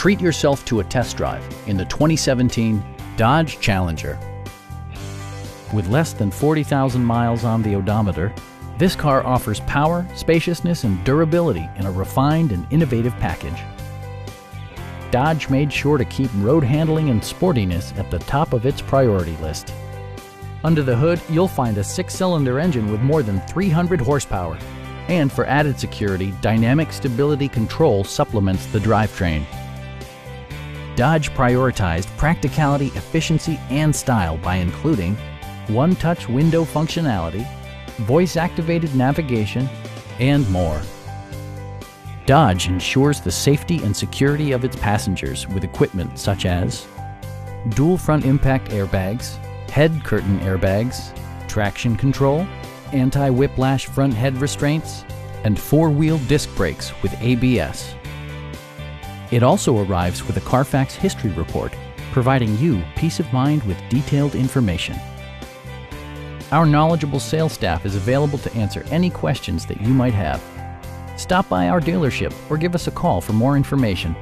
Treat yourself to a test drive in the 2017 Dodge Challenger. With less than 40,000 miles on the odometer, this car offers power, spaciousness, and durability in a refined and innovative package. Dodge made sure to keep road handling and sportiness at the top of its priority list. Under the hood, you'll find a 6-cylinder engine with more than 300 horsepower. And for added security, Dynamic Stability Control supplements the drivetrain. Dodge prioritized practicality, efficiency, and style by including one-touch window functionality, voice-activated navigation, and more. Dodge ensures the safety and security of its passengers with equipment such as dual front impact airbags, head curtain airbags, traction control, anti-whiplash front head restraints, and four-wheel disc brakes with ABS. It also arrives with a Carfax history report, providing you peace of mind with detailed information. Our knowledgeable sales staff is available to answer any questions that you might have. Stop by our dealership or give us a call for more information.